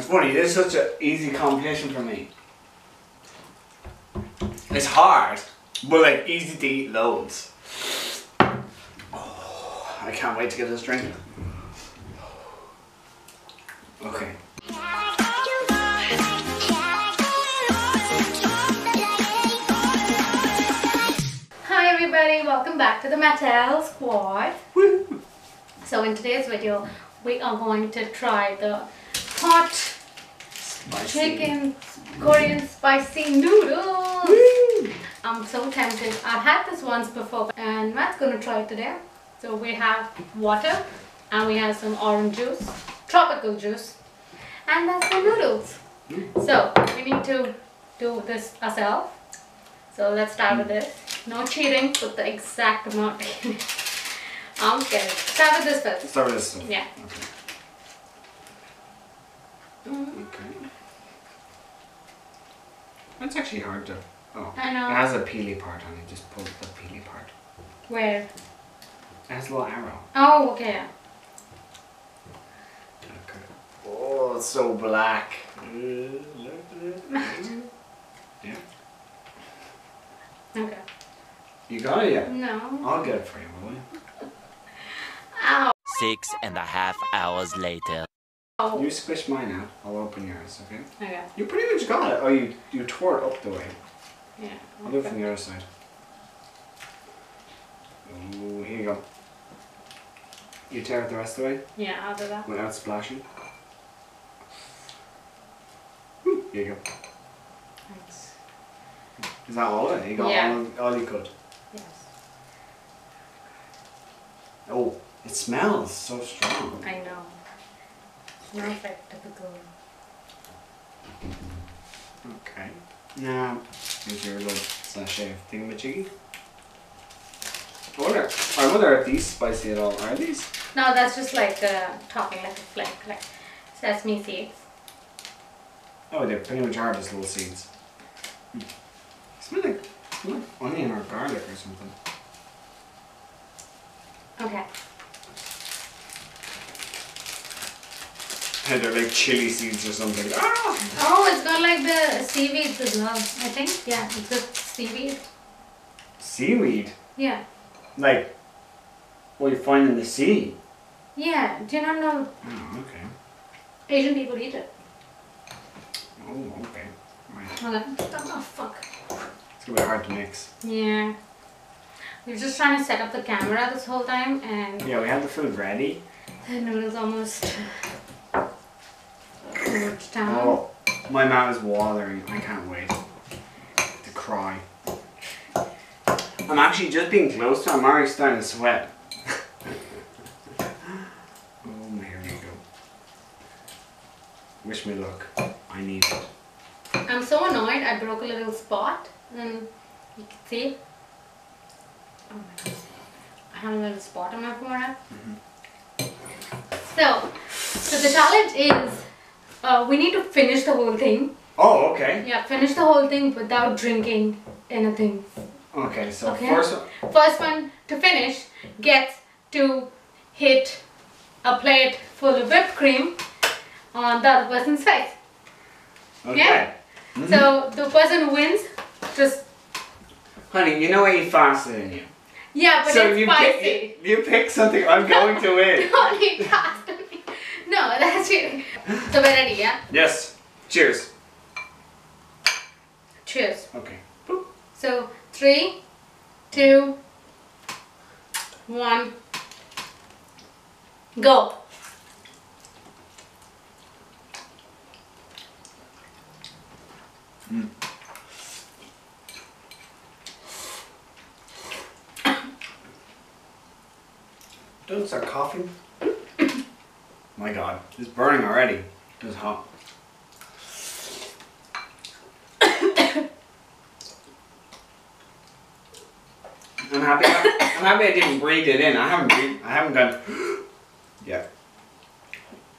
It's funny, this is such an easy combination for me. It's hard, but like easy to eat loads. Oh, I can't wait to get this drink. Okay. Hi everybody, welcome back to the Mattel Squad. Woo. So in today's video, we are going to try the hot spicy chicken Korean spicy noodles. Woo. I'm so tempted. I've had this once before and Matt's gonna try it today. So we have water and we have some orange juice, tropical juice, and that's the noodles. So we need to do this ourselves. So let's start with this. No cheating, put the exact amount in. I'm scared. Start with this first. Start with this one. Yeah. Okay. Okay. That's actually hard to. Oh. I know. It has a peely part on it. Just pull the peely part. Where? It has a little arrow. Oh, okay. Okay. Oh, it's so black. Yeah. Okay. You got it yet? No. I'll get it for you, will you? Ow. 6.5 hours later. You squish mine out. I'll open yours, okay? Okay. You pretty much got it. Oh, you tore it up the way. Yeah. Okay. I'll do it from the other side. Ooh, here you go. You tear it the rest of the way? Yeah, I'll do that. Without splashing. Woo, here you go. Thanks. Is that all it? You got all you could? Yes. Oh, it smells so strong. I know. Not like typical. Okay. Now, here's your little sachet of thingamajiggy. I wonder if these spicy at all. Are these? No, that's just like a topping, like a flake, like sesame seeds. Oh, they're pretty much are just little seeds. It smells like, onion or garlic or something. Okay. They're like chili seeds or something. Ah! Oh, it's got like the seaweeds as well, I think. Yeah, it's got seaweed. Seaweed? Yeah. Like what you find in the sea? Yeah, do you not know? Oh, okay. Asian people eat it. Oh, okay. Right. Well, oh, fuck. It's gonna be hard to mix. Yeah. We were just trying to set up the camera this whole time and... Yeah, we had the food ready. The noodles almost... Oh, my mouth is watering. I can't wait to cry. I'm actually just being close to it. I'm already starting to sweat. Oh, here we go. Wish me luck. I need it. I'm so annoyed. I broke a little spot. And you can see. Oh my God. I have a little spot on my forehead. So the challenge is. We need to finish the whole thing. Oh, okay. Yeah, finish the whole thing without drinking anything. Okay, so okay? First one to finish gets to hit a plate full of whipped cream on the other person's face. Okay. Yeah? Mm-hmm. So the person who wins just... Honey, you know I eat faster than you. Yeah, but so it's spicy. You pick something, I'm going to win. Don't eat faster. No, that's it. So we're ready, yeah? Yes. Cheers. Cheers. Okay. Boop. So 3, 2, 1, go. Mm. Don't start coughing. My God, it's burning already. It's hot. I'm happy I didn't breathe it in. I haven't done yet.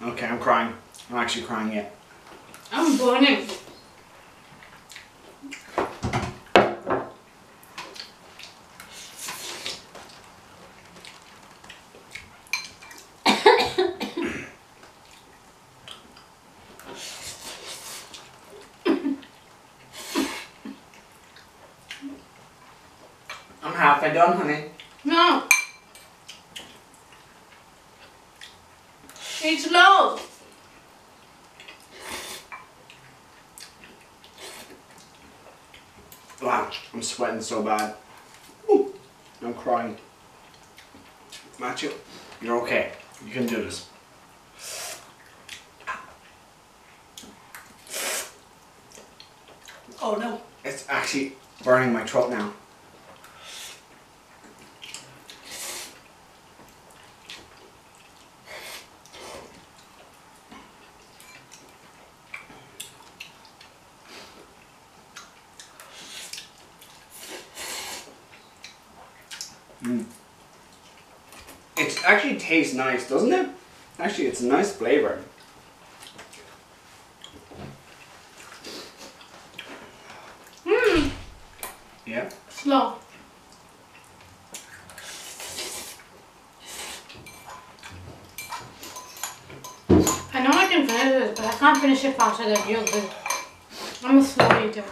Okay, I'm crying. I'm actually crying yet. I'm burning. I done, honey? No. It's low. Wow, I'm sweating so bad. Ooh, I'm crying. Matthew, you're okay. You can do this. Oh no. It's actually burning my throat now. It actually tastes nice, doesn't it? Actually, it's a nice flavor. Yeah. Slow. I know I can finish this, but I can't finish it faster than you do. I'm a slow eater.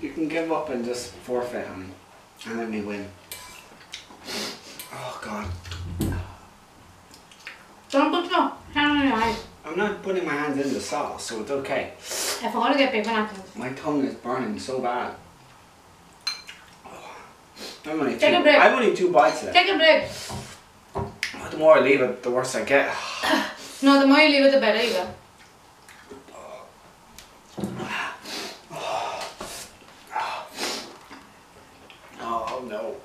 You can give up and just forfeit, honey. And let me win. Oh God. Don't put your hand on your eyes. I'm not putting my hands in the sauce, so it's okay. I forgot to get paper napkins. My tongue is burning so bad. Oh, Take a break. I have only 2 bites left. Take a break. Oh, the more I leave it, the worse I get. No, the more you leave it, the better you get. Oh no.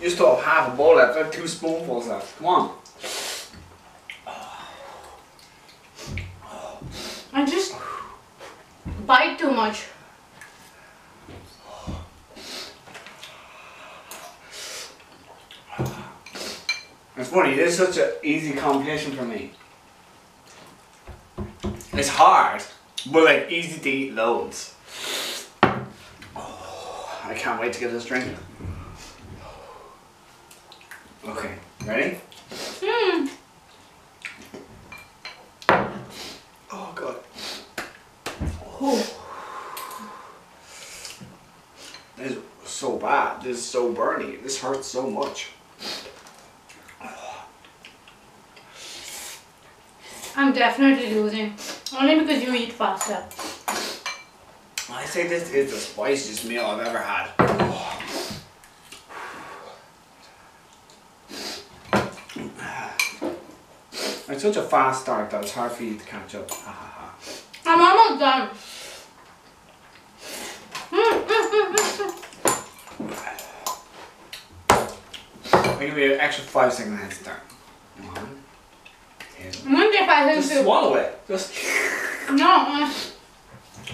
You still have half a bowl left. I have 2 spoonfuls left. Come on. I just bite too much. It's funny. This is such an easy combination for me. It's hard, but like easy to eat loads. Oh, I can't wait to get this drink. Okay, ready? Mm. Oh God. Oh. This is so bad. This is so burning. This hurts so much. I'm definitely losing. Only because you eat faster. I say this is the spiciest meal I've ever had. Oh. It's such a fast start that it's hard for you to catch up. I'm almost done. I'll give you an extra 5 seconds head start. 1, 2. I'm gonna get 5 seconds. Just swallow it. Just. No,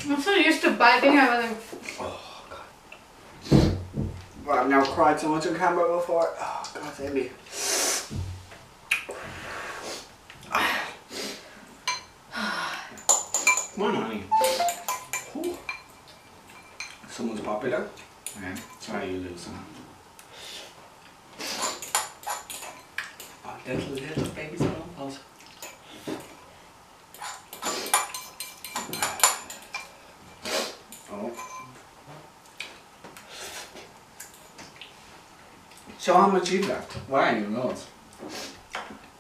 I'm so used to biting everything. Oh God. Well, I've now cried so much on camera before. Oh God, baby. Come on, honey. Ooh. Someone's popular. Okay, try you lose some. Oh, little baby samples. Oh. So how much you left? Why are you lost?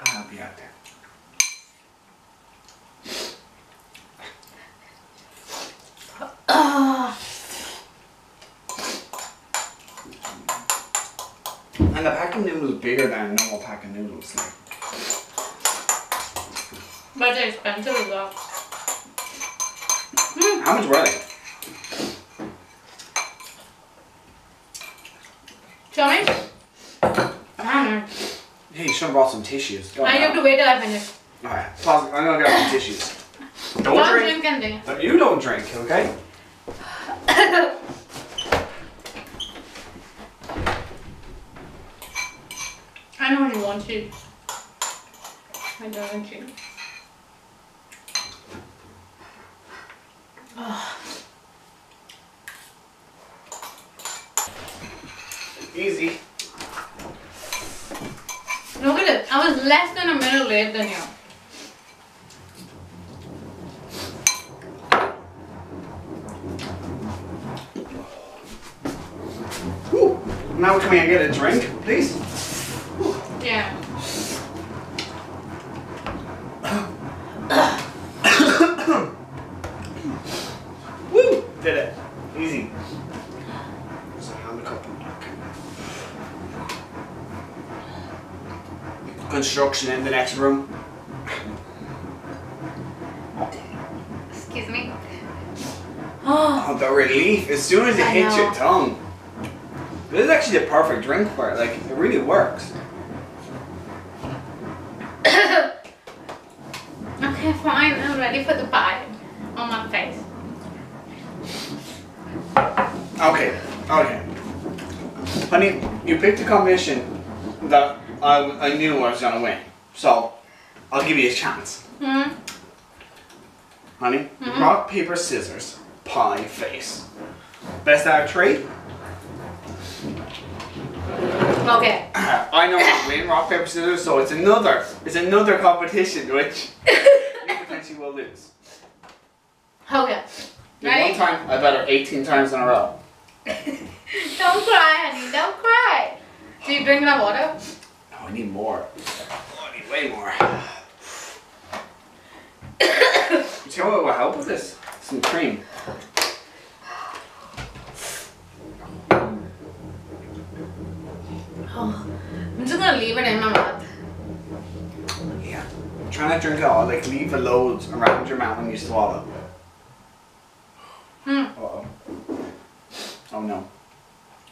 I'll be out there. And the pack of noodles is bigger than a normal pack of noodles. Like. But they're expensive as well. Mm. How much were they? Shall we? I don't know. Hey, you should have brought some tissues. I have to wait till I finish. Alright, I'm going to get some tissues. Don't drink anything. But you don't drink, okay? I don't really want to. I don't want to. Oh. Easy. Look at it. I was less than a minute late than you. Now can we get a drink, please? Yeah. Woo! Did it. Easy. Construction in the next room. Excuse me. Oh, the relief as soon as it hits your tongue. This is actually the perfect drink for it. Like, it really works. Okay, fine. I'm ready for the pie on my face. Okay, okay. Honey, you picked a combination that I knew I was going to win. So, I'll give you a chance. Mm-hmm. Honey, rock, paper, scissors, pie, face. Best out of three? Okay. I know how to win rock, paper, scissors, so it's another competition, which you potentially will lose. Okay. Ready? One time, I bet her 18 times in a row. Don't cry, honey, don't cry. Do you drink enough water? No, I need more. Oh, I need way more. Do you know what will help with this? Some cream. Oh, I'm just gonna leave it in my mouth. Yeah. Try not to drink it all. Like, leave the loads around your mouth when you swallow. Uh-oh. Oh no.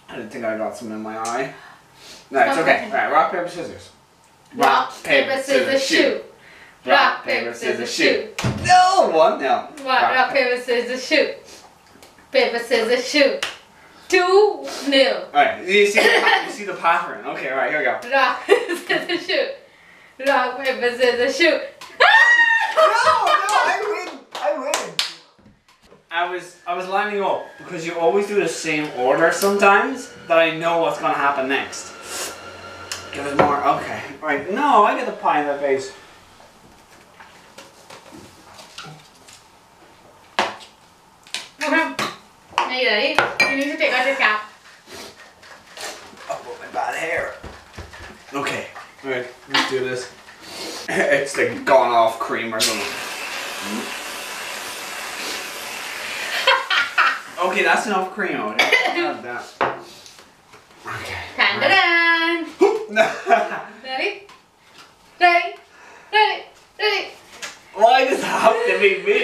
I didn't think I got some in my eye. No, it's okay. Alright, rock, paper, scissors. Rock, paper, scissors, shoot. Rock, paper, scissors, shoot. No! One, no. Rock, paper, scissors, shoot. Paper, scissors, shoot. 2-0. Alright, you see the pattern. Okay, alright, here we go. Rock, paper, scissors, shoot. Rock, paper, scissors, shoot. No, I win. I was lining up because you always do the same order sometimes, but I know what's gonna happen next. Give us more. Okay. Alright, no, I get the pie in the face. Are you ready? You need to take out your cap. I'll put my bad hair. Okay. Alright, let's do this. It's like gone off cream or something. Okay, that's enough cream. Not that. Okay. Right. Ready? Why does it have to be me?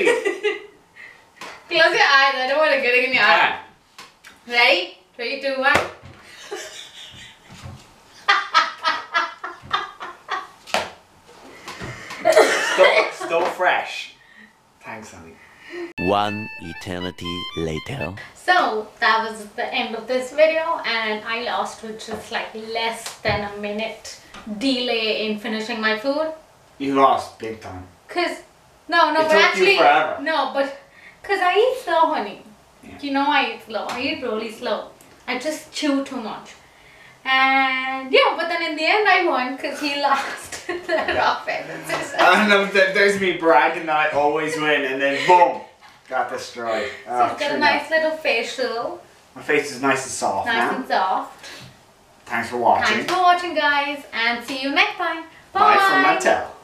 Close your eyes, I don't want to get it in your eye. Ready? 3, 2, 1. Still fresh. Thanks, honey. 1 eternity later. So, that was the end of this video and I lost with just like less than a minute delay in finishing my food. You lost big time. Because I eat slow, honey. Yeah. You know I eat slow. I eat really slow. I just chew too much. And yeah, but then in the end I won because he lost the rock, paper, scissors. I don't know, there's me bragging that I always win and then boom, got destroyed. Oh, so it's got a nice little facial. My face is nice and soft now. Thanks for watching. Thanks for watching, guys. And see you next time. Bye. Bye from Mattel.